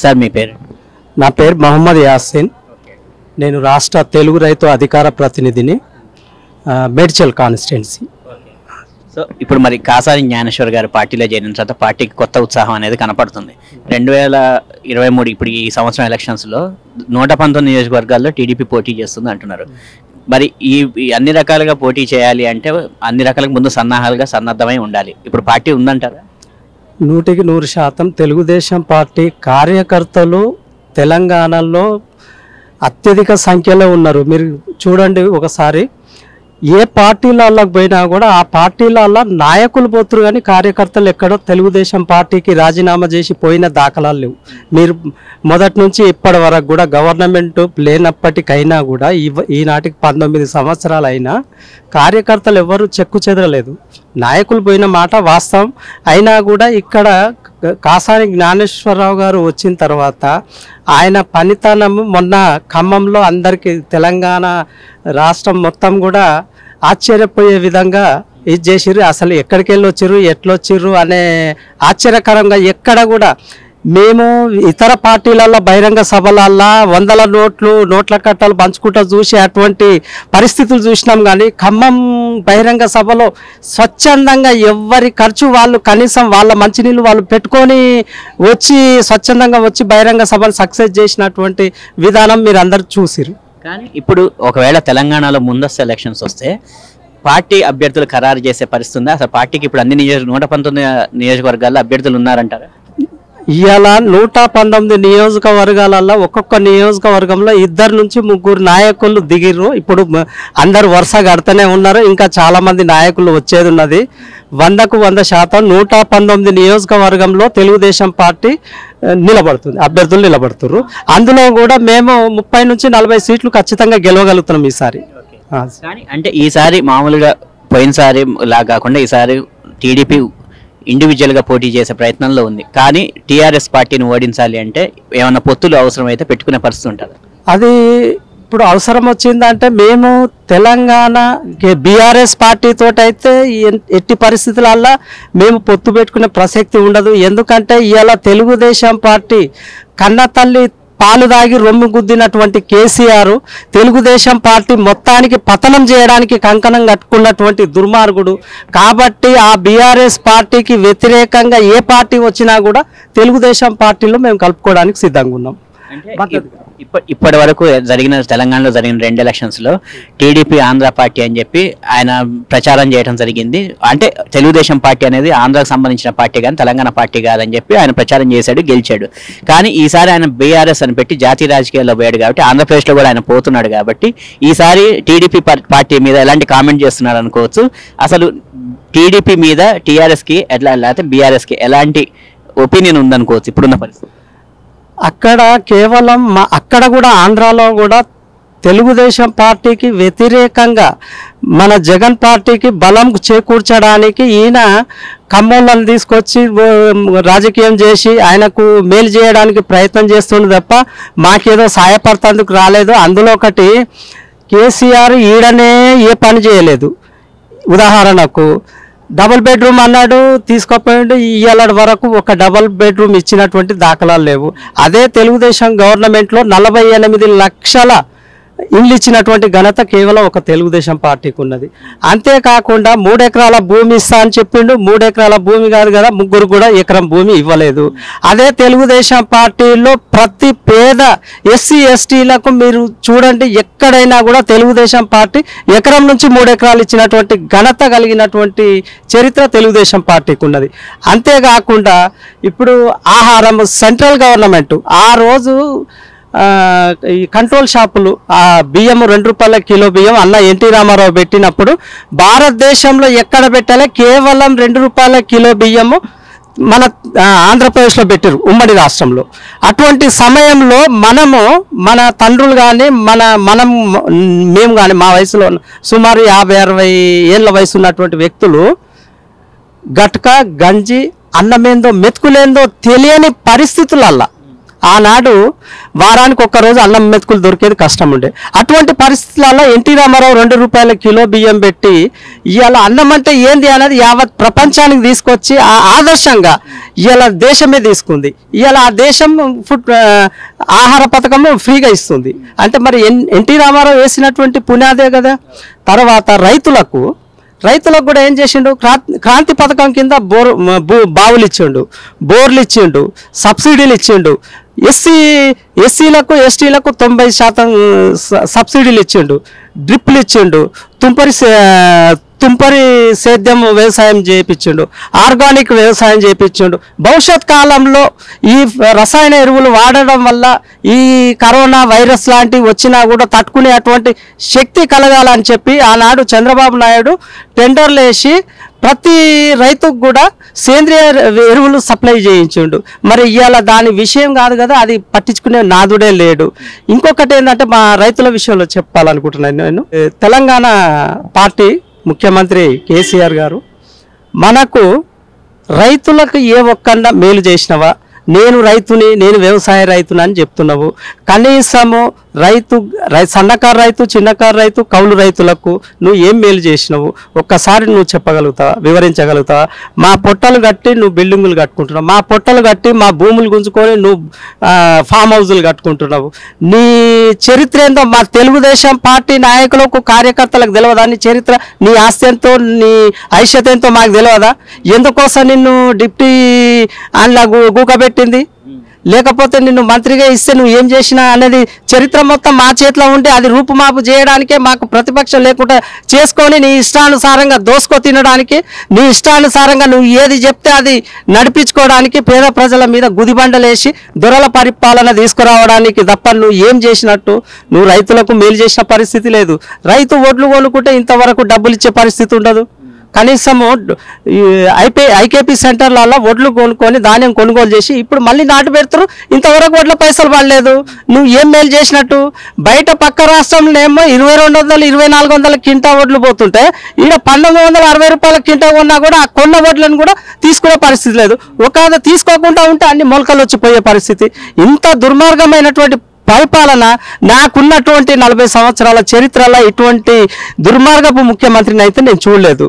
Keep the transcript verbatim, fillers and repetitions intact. Sir మీ పేరు? నా పేరు మొహమ్మద్ యాసీన్. నేను రాష్ట్ర తెలుగు రైతు అధికార ప్రతినిధిని, మేడ్చల్ కాన్స్టిట్యున్సీ. సో ఇప్పుడు మరి కాసాని జ్ఞానేశ్వర్ గారు పార్టీలో చేరిన తర్వాత పార్టీకి కొత్త ఉత్సాహం అనేది కనపడుతుంది. రెండు వేల ఇరవై మూడు ఇప్పుడు ఈ సంవత్సరం ఎలక్షన్స్లో నూట పంతొమ్మిది నియోజకవర్గాల్లో టీడీపీ పోటీ చేస్తుంది అంటున్నారు. మరి ఈ అన్ని రకాలుగా పోటీ చేయాలి అంటే అన్ని రకాలకు ముందు సన్నాహాలుగా సన్నద్ధమై ఉండాలి. ఇప్పుడు పార్టీ ఉందంటారా? నూటికి నూరు శాతం తెలుగుదేశం పార్టీ కార్యకర్తలు తెలంగాణలో అత్యధిక సంఖ్యలో ఉన్నారు. మీరు చూడండి, ఒకసారి ఏ పార్టీలలోకి పోయినా కూడా ఆ పార్టీలలో నాయకులు పోతురు, కానీ కార్యకర్తలు ఎక్కడో తెలుగుదేశం పార్టీకి రాజీనామా చేసి పోయిన దాఖలాలు లేవు. మీరు మొదటి నుంచి ఇప్పటి వరకు కూడా గవర్నమెంట్ లేనప్పటికైనా కూడా ఈనాటికి పంతొమ్మిది సంవత్సరాలు అయినా కార్యకర్తలు ఎవరు చెక్కు చెదరలేదు. నాయకులు పోయిన మాట వాస్తవం అయినా కూడా ఇక్కడ కాసాని జ్ఞానేశ్వరరావు గారు వచ్చిన తర్వాత ఆయన పనితనము మొన్న ఖమ్మంలో అందరికీ తెలంగాణ రాష్ట్రం మొత్తం కూడా ఆశ్చర్యపోయే విధంగా ఇది చేసిర్రు. అసలు ఎక్కడికి వెళ్ళి వచ్చిర్రు, ఎట్లొచ్చిర్రు అనే ఆశ్చర్యకరంగా ఎక్కడ కూడా మేము ఇతర పార్టీలల్లో బహిరంగ సభలల్లో వందల నోట్లు నోట్ల కట్టలు పంచుకుంటూ చూసి అటువంటి పరిస్థితులు చూసినాం. కానీ ఖమ్మం బహిరంగ సభలో స్వచ్ఛందంగా ఎవరి ఖర్చు వాళ్ళు, కనీసం వాళ్ళ మంచినీళ్ళు వాళ్ళు పెట్టుకొని వచ్చి స్వచ్ఛందంగా వచ్చి బహిరంగ సభలు సక్సెస్ చేసినటువంటి విధానం మీరు అందరు చూసిరు. కానీ ఇప్పుడు ఒకవేళ తెలంగాణలో ముందస్తు ఎలక్షన్స్ వస్తే పార్టీ అభ్యర్థులు ఖరారు చేసే పరిస్థితి ఉందా? అసలు పార్టీకి ఇప్పుడు అన్ని నియోజక నూట పంతొమ్మిది నియోజకవర్గాల్లో అభ్యర్థులు ఉన్నారంటారా? ఇలా నూట పంతొమ్మిది నియోజకవర్గాలలో ఒక్కొక్క నియోజకవర్గంలో ఇద్దరు నుంచి ముగ్గురు నాయకులు దిగిర్రు. ఇప్పుడు అందరు వరుస కడుతూనే ఉన్నారు. ఇంకా చాలామంది నాయకులు వచ్చేది ఉన్నది. వందకు వంద శాతం నూట పంతొమ్మిది నియోజకవర్గంలో తెలుగుదేశం పార్టీ నిలబడుతుంది, అభ్యర్థులు నిలబడుతున్నారు. అందులో కూడా మేము ముప్పై నుంచి నలభై సీట్లు ఖచ్చితంగా గెలవగలుగుతున్నాం ఈసారి. అంటే ఈసారి మామూలుగా పోయినసారి ఇలా కాకుండా ఈసారి టీడీపీ ఇండివిజువల్గా పోటీ చేసే ప్రయత్నంలో ఉంది. కానీ టీఆర్ఎస్ పార్టీని ఓడించాలి అంటే ఏమన్నా పొత్తులు అవసరమైతే పెట్టుకునే పరిస్థితి ఉంటుంది. అది ఇప్పుడు అవసరం వచ్చిందంటే మేము తెలంగాణ బీఆర్ఎస్ పార్టీతో అయితే ఎట్టి పరిస్థితులల్లో మేము పొత్తు పెట్టుకునే ప్రసక్తి ఉండదు. ఎందుకంటే ఇవాళ తెలుగుదేశం పార్టీ కన్న తల్లి పాలు దాగి రొమ్ము గుద్దినటువంటి కేసీఆర్ తెలుగుదేశం పార్టీ మొత్తానికి పతనం చేయడానికి కంకణం కట్టుకున్నటువంటి దుర్మార్గుడు. కాబట్టి ఆ బీఆర్ఎస్ పార్టీకి వ్యతిరేకంగా ఏ పార్టీ వచ్చినా కూడా తెలుగుదేశం పార్టీలో మేము కలుపుకోవడానికి సిద్ధంగా ఉన్నాం. ఇప్పటి వరకు జరిగిన తెలంగాణలో జరిగిన రెండు ఎలక్షన్స్లో టీడీపీ ఆంధ్ర పార్టీ అని చెప్పి ఆయన ప్రచారం చేయడం జరిగింది. అంటే తెలుగుదేశం పార్టీ అనేది ఆంధ్రాకు సంబంధించిన పార్టీ కానీ తెలంగాణ పార్టీ కాదని చెప్పి ఆయన ప్రచారం చేశాడు, గెలిచాడు. కానీ ఈసారి ఆయన బీఆర్ఎస్ అని పెట్టి జాతీయ రాజకీయాల్లో పోయాడు కాబట్టి ఆంధ్రప్రదేశ్లో కూడా ఆయన పోతున్నాడు. కాబట్టి ఈసారి టీడీపీ పార్టీ మీద ఎలాంటి కామెంట్ చేస్తున్నాడు అనుకోవచ్చు. అసలు టీడీపీ మీద టీఆర్ఎస్కి ఎట్లా, లేకపోతే బీఆర్ఎస్కి ఎలాంటి ఒపీనియన్ ఉందనుకోవచ్చు ఇప్పుడున్న పరిస్థితి? అక్కడ కేవలం మా అక్కడ కూడా ఆంధ్రాలో కూడా తెలుగుదేశం పార్టీకి వ్యతిరేకంగా మన జగన్ పార్టీకి బలం చేకూర్చడానికి ఈయన ఖమ్మంలను తీసుకొచ్చి రాజకీయం చేసి ఆయనకు మేలు చేయడానికి ప్రయత్నం చేస్తుంది తప్ప మాకేదో సాయపడతందుకు రాలేదు. అందులో ఒకటి కేసీఆర్ ఈడనే ఏ పని చేయలేదు. ఉదాహరణకు డబుల్ బెడ్రూమ్ అన్నాడు, తీసుకోపోయిండు. ఇయ్యాలటి వరకు ఒక డబుల్ బెడ్రూమ్ ఇచ్చినటువంటి దాఖలాలు లేవు. అదే తెలుగుదేశం గవర్నమెంట్లో నలభై ఎనిమిది లక్షల ఇల్లు ఇచ్చినటువంటి ఘనత కేవలం ఒక తెలుగుదేశం పార్టీకి ఉన్నది. అంతేకాకుండా మూడెకరాల భూమి ఇస్తా అని చెప్పిండు, మూడెకరాల భూమి కాదు కదా, ముగ్గురు కూడా ఎకరం భూమి ఇవ్వలేదు. అదే తెలుగుదేశం పార్టీలో ప్రతి పేద ఎస్సీ ఎస్టీలకు మీరు చూడండి, ఎక్కడైనా కూడా తెలుగుదేశం పార్టీ ఎకరం నుంచి మూడెకరాలు ఇచ్చినటువంటి ఘనత కలిగినటువంటి చరిత్ర తెలుగుదేశం పార్టీకి ఉన్నది. అంతేకాకుండా ఇప్పుడు ఆహారం సెంట్రల్ గవర్నమెంట్ ఆ రోజు ఈ కంట్రోల్ షాపులు ఆ బియ్యం రెండు రూపాయల కిలో బియ్యం అన్న ఎన్టీ రామారావు పెట్టినప్పుడు భారతదేశంలో ఎక్కడ పెట్టాలి, కేవలం రెండు రూపాయల కిలో బియ్యము మన ఆంధ్రప్రదేశ్లో పెట్టారు, ఉమ్మడి రాష్ట్రంలో. అటువంటి సమయంలో మనము మన తండ్రులు కానీ మన మనం మేము కానీ మా వయసులో సుమారు యాభై అరవై ఏళ్ళ వయసు ఉన్నటువంటి వ్యక్తులు గట్కా గంజి అన్నమేందో మెతుకులేందో తెలియని పరిస్థితులల్లా ఆనాడు వారానికి ఒక్క రోజు అల్లం మెతుకులు దొరికేది కష్టం ఉండే. అటువంటి పరిస్థితులలో ఎన్టీ రామారావు రెండు రూపాయల కిలో బియ్యం పెట్టి ఇయాల అన్నం అంటే ఏంది అనేది యావత్ ప్రపంచానికి తీసుకొచ్చి ఆ ఆదర్శంగా ఇయాల దేశమే తీసుకుంది. ఇయాల ఆ దేశం ఆహార పథకం ఫ్రీగా ఇస్తుంది అంటే మరి ఎన్టీ రామారావు వేసినటువంటి పునాదే కదా. తర్వాత రైతులకు రైతులకు కూడా ఏం చేసిండు, క్రాంతి పథకం కింద బోర్ బావులు ఇచ్చిండు, బోర్లు ఇచ్చిండు, సబ్సిడీలు ఇచ్చిండు, ఎస్సీ ఎస్సీలకు ఎస్టీలకు తొంభై శాతం సబ్సిడీలు ఇచ్చిండు, డ్రిప్లు ఇచ్చిండు, తుంపరి తుంపరి సేద్యం వ్యవసాయం చేయించిండు, ఆర్గానిక్ వ్యవసాయం చేయించిండు. భవిష్యత్ కాలంలో ఈ రసాయన ఎరువులు వాడడం వల్ల ఈ కరోనా వైరస్ లాంటివి వచ్చినా కూడా తట్టుకునేటువంటి శక్తి కలగాలని చెప్పి ఆనాడు చంద్రబాబు నాయుడు టెండర్లు వేసి ప్రతి రైతుకు కూడా సేంద్రియ ఎరువులు సప్లై చేయించుండు. మరి ఇవాళ దాని విషయం కాదు కదా, అది పట్టించుకునే నాదుడే లేడు. ఇంకొకటి ఏంటంటే మా రైతుల విషయంలో చెప్పాలనుకుంటున్నాను నేను. తెలంగాణ పార్టీ ముఖ్యమంత్రి కేసీఆర్ గారు మనకు రైతులకు ఏ ఒక్కన్నా మేలు చేసినవా? నేను రైతుని, నేను వ్యవసాయ రైతుని అని చెప్తున్నావు. కనీసము రైతు రై సన్నకారు రైతు, చిన్నకారు రైతు, కౌలు రైతులకు నువ్వు ఏం మేలు చేసినావు? ఒక్కసారి నువ్వు చెప్పగలుగుతావా, వివరించగలుగుతావా? మా పొట్టలు కట్టి నువ్వు బిల్డింగులు కట్టుకుంటున్నావు, మా పొట్టలు కట్టి మా భూములు గుంజుకొని నువ్వు ఫామ్ హౌజులు కట్టుకుంటున్నావు. నీ చరిత్ర ఏందో మా తెలుగుదేశం పార్టీ నాయకులకు కార్యకర్తలకు తెలియదా? నీ చరిత్ర, నీ ఆస్తి ఎంతో, నీ ఐశ్యత ఎంతో మాకు తెలియదా? ఎందుకోసం నిన్ను డిప్టీ అందులో గూకబెట్టింది? లేకపోతే నిన్ను మంత్రిగా ఇస్తే నువ్వు ఏం చేసినా అనేది చరిత్ర మొత్తం మా చేతిలో ఉంటే అది రూపుమాపు చేయడానికే, మాకు ప్రతిపక్షం లేకుండా చేసుకొని నీ ఇష్టానుసారంగా దోసుకో తినడానికి, నీ ఇష్టానుసారంగా నువ్వు ఏది చెప్తే అది నడిపించుకోవడానికి, పేద ప్రజల మీద గుదిబండలేసి దొరల పరిపాలన తీసుకురావడానికి తప్ప నువ్వు ఏం చేసినట్టు? నువ్వు రైతులకు మేలు చేసిన పరిస్థితి లేదు. రైతు ఓట్లు కొనుక్కుంటే ఇంతవరకు డబ్బులు ఇచ్చే పరిస్థితి ఉండదు. కనీసము ఐపీ ఐకేపీ సెంటర్లలో వడ్లు కొనుక్కొని ధాన్యం కొనుగోలు చేసి ఇప్పుడు మళ్ళీ నాటు పెడతారు, ఇంతవరకు వడ్ల పైసలు పడలేదు. నువ్వు ఏం మేలు చేసినట్టు? బయట పక్క రాష్ట్రంలోనేమో ఇరవై రెండు వందలు ఇరవై నాలుగు వందల కింటా వడ్లు పోతుంటే ఈడ పంతొమ్మిది వందల అరవై రూపాయల కింటా కొన్నా కూడా ఆ కొన్న వడ్లను కూడా తీసుకునే పరిస్థితి లేదు. ఒకవేళ తీసుకోకుండా ఉంటే అన్ని మొలకలు వచ్చిపోయే పరిస్థితి. ఇంత దుర్మార్గమైనటువంటి పరిపాలన నాకున్నటువంటి నలభై సంవత్సరాల చరిత్రలో ఇటువంటి దుర్మార్గపు ముఖ్యమంత్రిని అయితే నేను చూడలేదు.